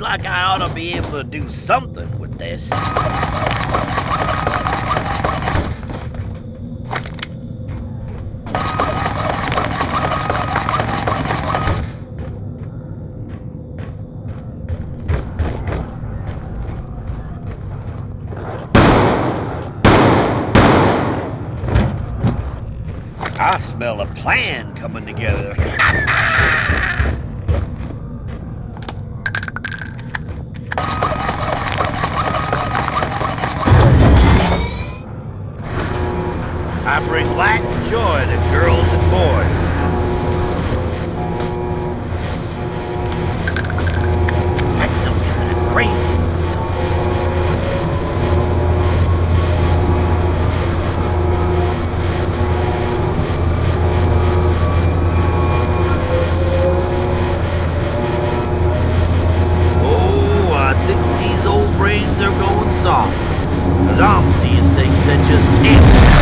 seems like I ought to be able to do something with this. I smell a plan coming together. I bring light and joy to girls and boys. That's some kind of crazy. These old brains are going soft, 'cause I'm seeing things that just ain't.